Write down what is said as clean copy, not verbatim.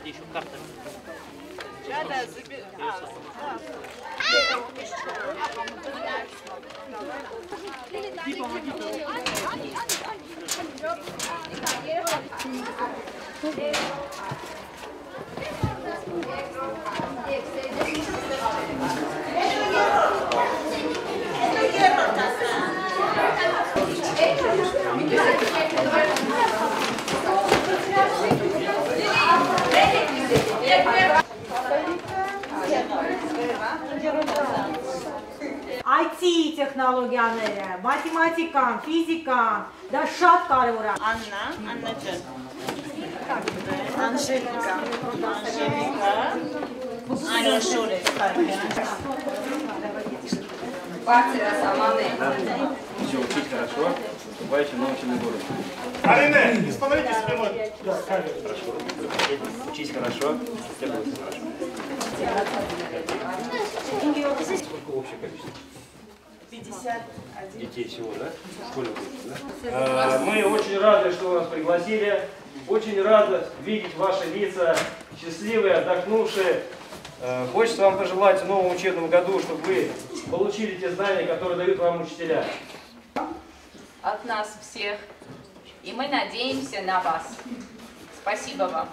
сзади еще карта. IT технологиялары, математикам, физикам, да шат карыора. Аннаcan. Анжелика. Аня Шуле. Партия Саманы. Еще учить хорошо, выступающий научный город. Алина, не становитесь спиной. Хорошо. Учись хорошо, все будет хорошо. Сколько общее количество? 51. Детей всего, да? Сколько будет, да? Мы очень рады, что вы нас пригласили. Очень рады видеть ваши лица, счастливые, отдохнувшие. Хочется вам пожелать в новом учебном году, чтобы вы получили те знания, которые дают вам учителя. От нас всех. И мы надеемся на вас. Спасибо вам.